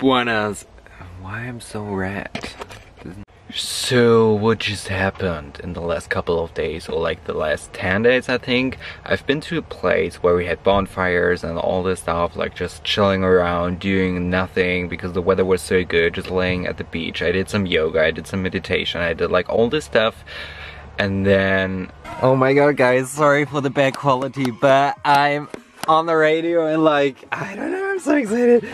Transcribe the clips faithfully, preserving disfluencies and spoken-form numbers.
Buenas. Why I'm so red? So what just happened in the last couple of days, or like the last ten days I think, I've been to a place where we had bonfires and all this stuff, like just chilling around, doing nothing because the weather was so good, just laying at the beach. I did some yoga, I did some meditation, I did like all this stuff. And then, oh my god guys, sorry for the bad quality, but I'm on the radio and like, I don't know, I'm so excited.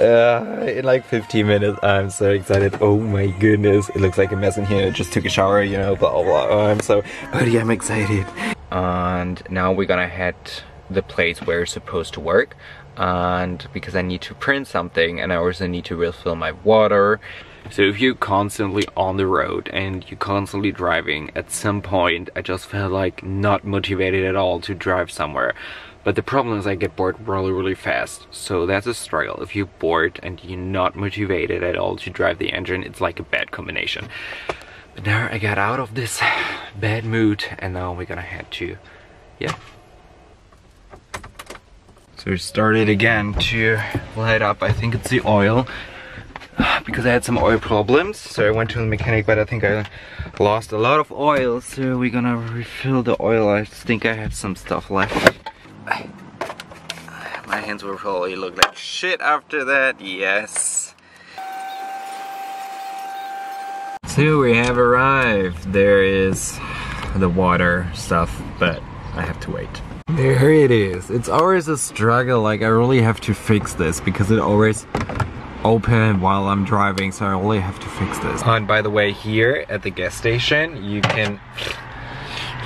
Uh, in like fifteen minutes, I'm so excited. Oh my goodness, it looks like a mess in here. I just took a shower, you know, blah, blah, blah. I'm so, oh yeah, I'm excited. And now we're gonna head the place where it's supposed to work. And because I need to print something and I also need to refill my water. So if you're constantly on the road and you're constantly driving, at some point I just felt like not motivated at all to drive somewhere. But the problem is I get bored really, really fast. So that's a struggle. If you're bored and you're not motivated at all to drive the engine, it's like a bad combination. But now I got out of this bad mood and now we're gonna head to, yeah. So we started again to light up, I think it's the oil. Because I had some oil problems, so I went to the mechanic, but I think I lost a lot of oil. So we're gonna refill the oil. I think I have some stuff left. My hands will probably look like shit after that, yes. So we have arrived. There is the water stuff, but I have to wait. There it is. It's always a struggle, like I really have to fix this because it always open while I'm driving, so I only have to fix this. And by the way, here at the gas station, you can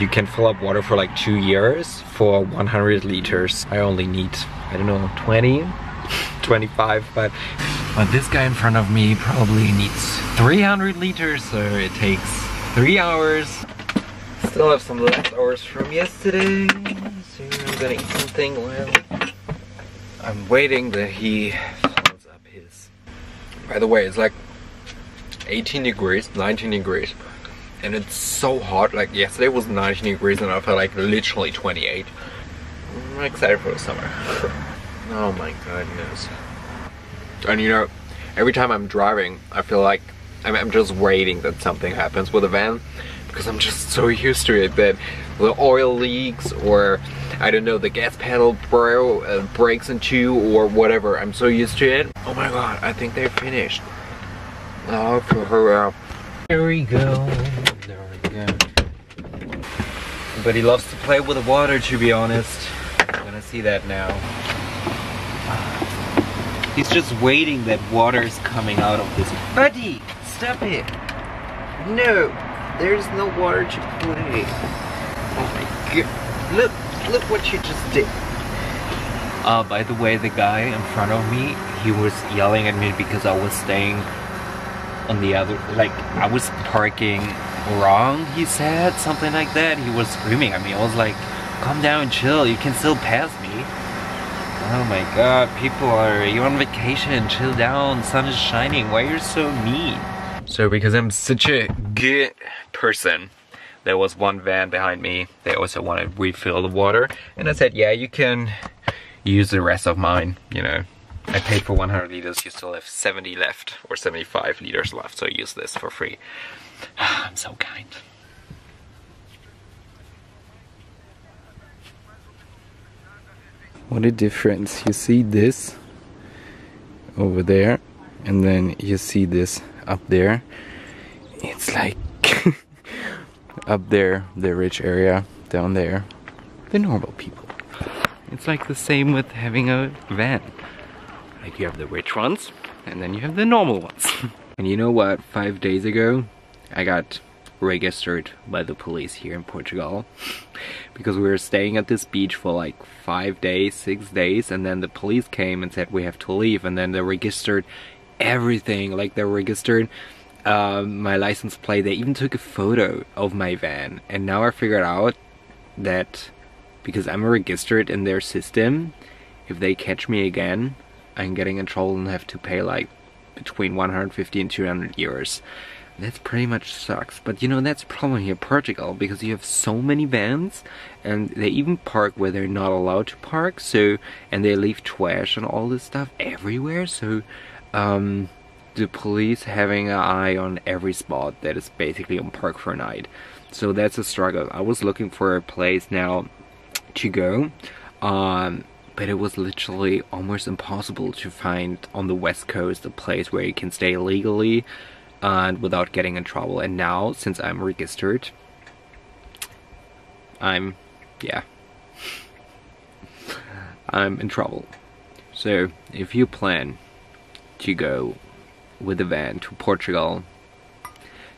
you can fill up water for like two years for one hundred liters. I only need, I don't know, twenty, twenty-five, but, but this guy in front of me probably needs three hundred liters, so it takes three hours. Still have some leftovers from yesterday, so I'm gonna eat something while I'm waiting that he fills up his. By the way, it's like eighteen degrees, nineteen degrees. And it's so hot, like yesterday was nineteen degrees and I felt like literally twenty-eight. I'm excited for the summer. Oh my goodness. And you know, every time I'm driving, I feel like I'm, I'm just waiting that something happens with the van. Because I'm just so used to it that the oil leaks or, I don't know, the gas pedal bro, uh, breaks in two or whatever. I'm so used to it. Oh my god, I think they're finished. Oh, for her. There we go. There we go. But he loves to play with the water, to be honest. I'm gonna see that now. He's just waiting that water is coming out of this. Buddy, stop it. No, there's no water to play. Oh my god. Look, look what you just did. Uh, by the way, the guy in front of me, he was yelling at me because I was staying on the other, like I was parking wrong, he said something like that. He was screaming at me. I was like, calm down, chill, you can still pass me. Oh my god, people, are you on vacation? Chill down, sun is shining, why you're so mean? So because I'm such a good person, there was one van behind me, they also wanted to refill the water, and I said, yeah, you can use the rest of mine, you know. I paid for one hundred liters, you still have seventy left, or seventy-five liters left, so use this for free. I'm so kind. What a difference. You see this over there, and then you see this up there. It's like up there, the rich area, down there, the normal people. It's like the same with having a van. Like you have the rich ones, and then you have the normal ones. And you know what? Five days ago, I got registered by the police here in Portugal. Because we were staying at this beach for like five days, six days, and then the police came and said we have to leave. And then they registered everything. Like they registered uh, my license plate. They even took a photo of my van. And now I figured out that because I'm registered in their system, if they catch me again, I'm getting in trouble and have to pay like between one hundred fifty and two hundred euros. That pretty much sucks. But you know, that's a problem here in Portugal because you have so many vans and they even park where they're not allowed to park. So, and they leave trash and all this stuff everywhere. So um, the police having an eye on every spot that is basically on park for a night. So that's a struggle. I was looking for a place now to go, um, but it was literally almost impossible to find on the West Coast a place where you can stay legally and without getting in trouble. And now, since I'm registered, I'm, yeah, I'm in trouble. So if you plan to go with a van to Portugal,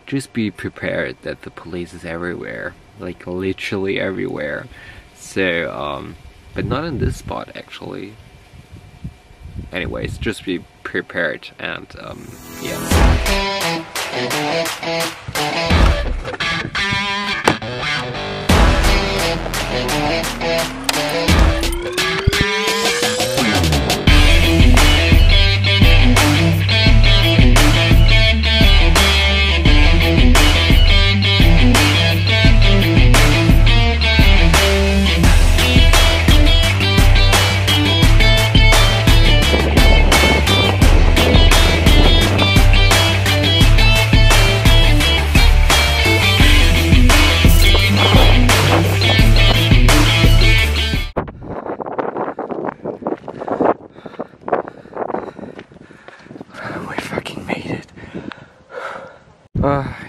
just be prepared that the police is everywhere, like literally everywhere. So um but not in this spot actually. Anyways, just be prepared and um yeah.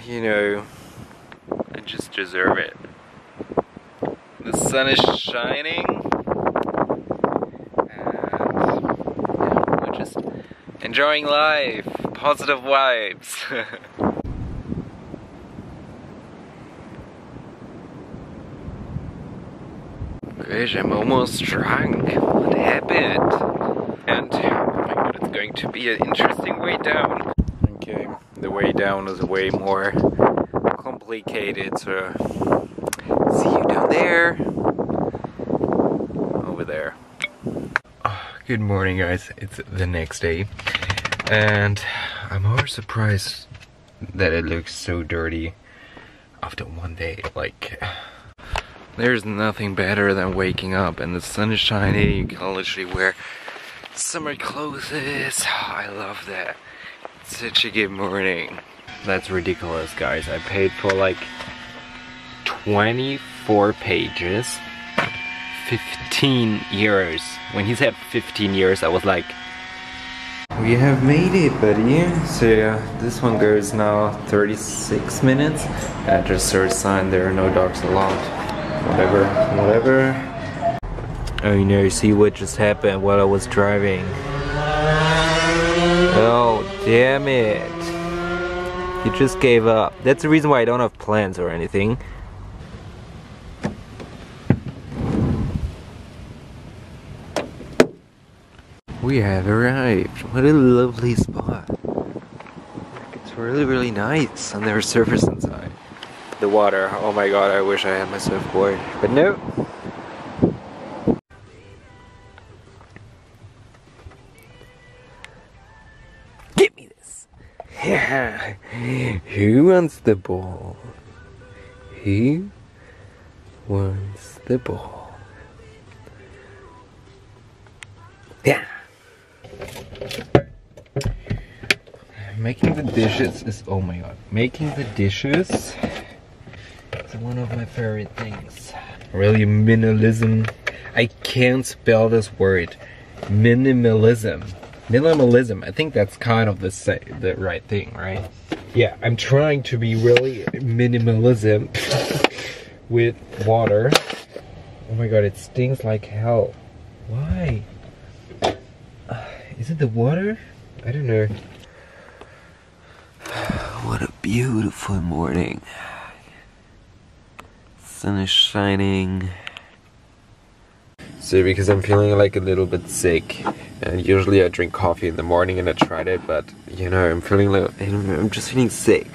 You know, I just deserve it. The sun is shining, and we're just enjoying life. Positive vibes. Gosh, I'm almost drunk. What happened? And oh my god, it's going to be an interesting way down. Okay. The way down is way more complicated, so see you down there, over there. Oh, good morning guys, it's the next day, and I'm always surprised that it looks so dirty after one day. Like, there's nothing better than waking up and the sun is shining, you can literally wear summer clothes. Oh, I love that. Such a good morning. That's ridiculous, guys. I paid for like twenty-four pages, fifteen euros. When he said fifteen euros, I was like, we have made it, buddy. So uh, this one goes now thirty-six minutes. I just saw a sign, there are no dogs allowed. Whatever, whatever. Oh, you know, see what just happened while I was driving. Oh, damn it. He just gave up. That's the reason why I don't have plans or anything. We have arrived. What a lovely spot. It's really, really nice, and there's surfers inside. The water. Oh my god, I wish I had my surfboard. But no. Yeah, who wants the ball? Who wants the ball? Yeah. Making the dishes is, oh my god, making the dishes is one of my favorite things. Really, minimalism. I can't spell this word. Minimalism. Minimalism, I think that's kind of the the right thing, right? Yeah, I'm trying to be really minimalism with water. Oh my god, it stinks like hell. Why? Uh, is it the water? I don't know. What a beautiful morning. Sun is shining. So because I'm feeling like a little bit sick, and usually I drink coffee in the morning and I tried it, but you know, I'm feeling like, I don't know, I'm just feeling sick.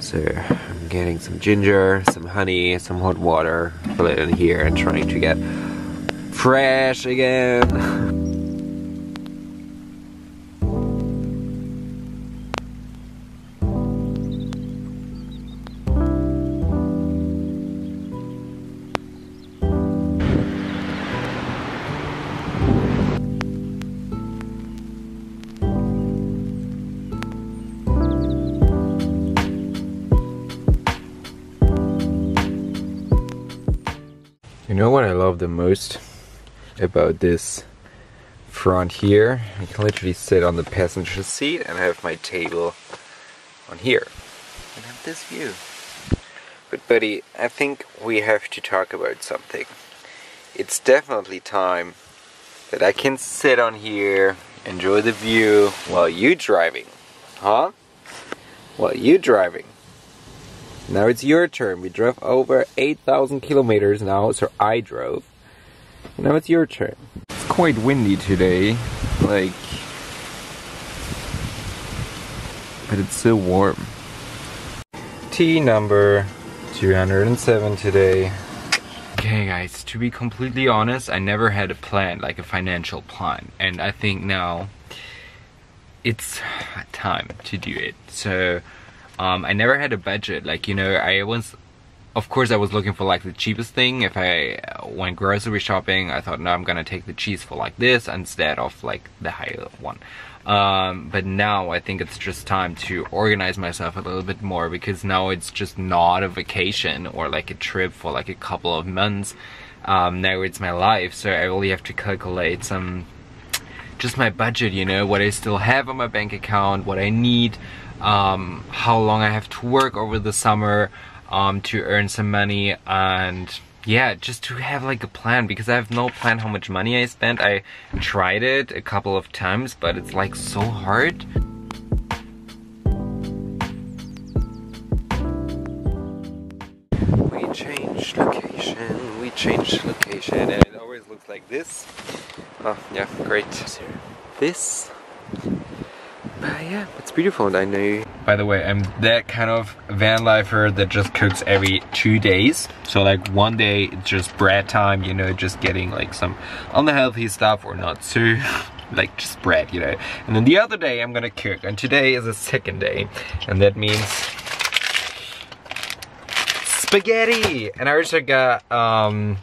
So I'm getting some ginger, some honey, some hot water, put it in here and trying to get fresh again. You know what I love the most about this front here? I can literally sit on the passenger seat and have my table on here and have this view. But buddy, I think we have to talk about something. It's definitely time that I can sit on here, enjoy the view while you driving, huh? While you driving. Now it's your turn. We drove over eight thousand kilometers now, so I drove. Now it's your turn. It's quite windy today, like, but it's so warm. Tea number two hundred seven today. Okay guys, to be completely honest, I never had a plan, like a financial plan, and I think now it's time to do it. So um, I never had a budget, like, you know, I was, of course I was looking for like the cheapest thing. If I went grocery shopping, I thought, no, I'm gonna take the cheese for like this instead of like the higher one. Um, but now I think it's just time to organize myself a little bit more, because now it's just not a vacation or like a trip for like a couple of months. Um, now it's my life, so I really have to calculate some, just my budget, you know, what I still have on my bank account, what I need, um, how long I have to work over the summer um, to earn some money, and yeah, just to have like a plan, because I have no plan how much money I spent. I tried it a couple of times, but it's like so hard. We changed location, we changed location, and it always looks like this. Oh yeah, great. This, but yeah, it's beautiful and I know. By the way, I'm that kind of van lifer that just cooks every two days. So like one day it's just bread time, you know, just getting like some unhealthy stuff or not too, like just bread, you know. And then the other day I'm gonna cook, and today is the second day. And that means spaghetti! And I also got um,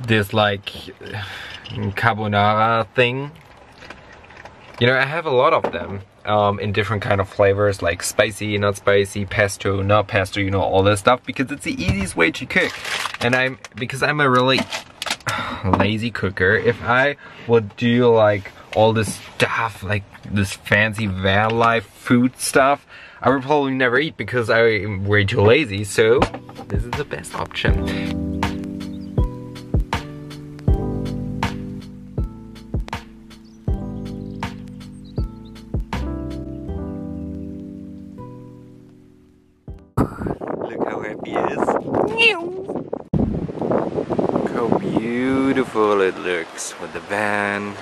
this like carbonara thing. You know, I have a lot of them. Um, in different kind of flavors, like spicy, not spicy, pesto, not pesto, you know, all this stuff, because it's the easiest way to cook. And I'm, because I'm a really lazy cooker, if I would do like all this stuff, like this fancy van life food stuff, I would probably never eat because I'm way too lazy. So this is the best option. Look how happy it is. Look how beautiful it looks with the van,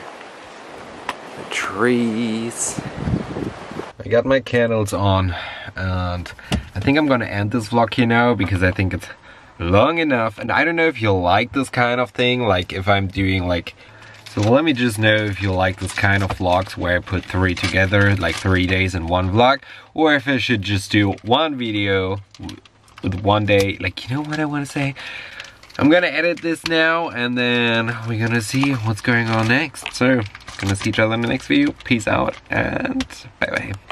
the trees. I got my candles on, and I think I'm gonna end this vlog here now, because I think it's long enough. And I don't know if you'll like this kind of thing, like if I'm doing like, so let me just know if you like this kind of vlogs where I put three together, like three days in one vlog, or if I should just do one video with one day. Like, you know what I want to say? I'm gonna edit this now, and then we're gonna see what's going on next. So, gonna see each other in the next video. Peace out, and bye bye.